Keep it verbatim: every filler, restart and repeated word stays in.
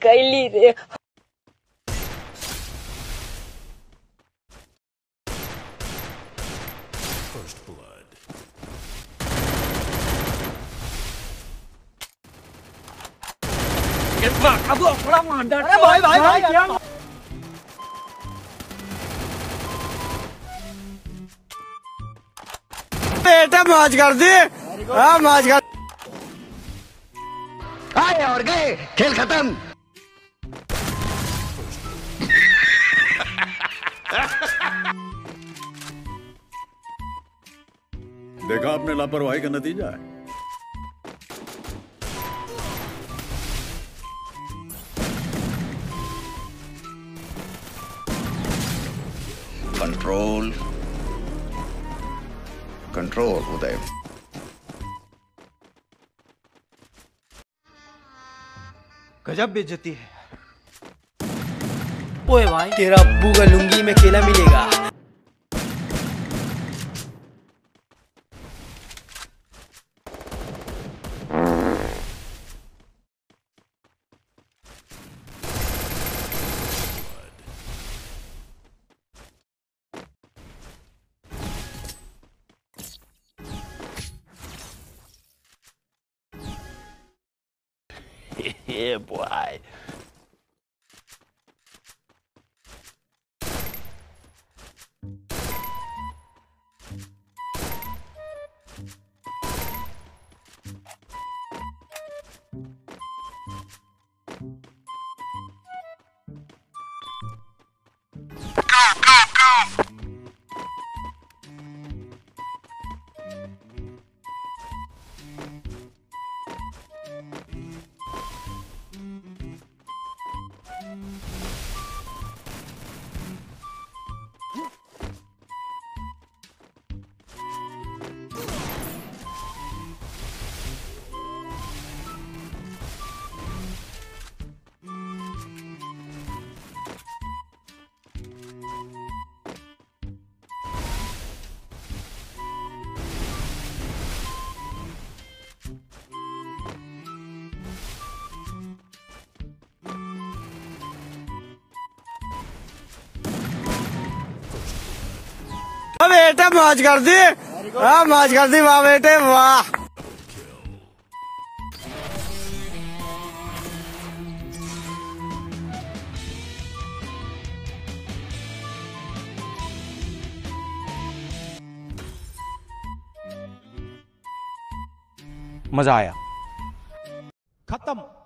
कैली रे अब थोड़ा मांडा। अरे भाई भाई भाई, भाई, भाई, भाई। बेटा मौज कर दे, हाँ मौज कर आए और गए, खेल खत्म। देखा आपने लापरवाही का नतीजा है। कंट्रोल कंट्रोल उदय गजब बेइज्जती है। ओए भाई तेरा अब्बू का लुंगी में केला मिलेगा। Yeah, boy. बेटे मौज कर दी, हाँ मौज कर दी, वाह बेटे वाह। मजा आया। खत्म।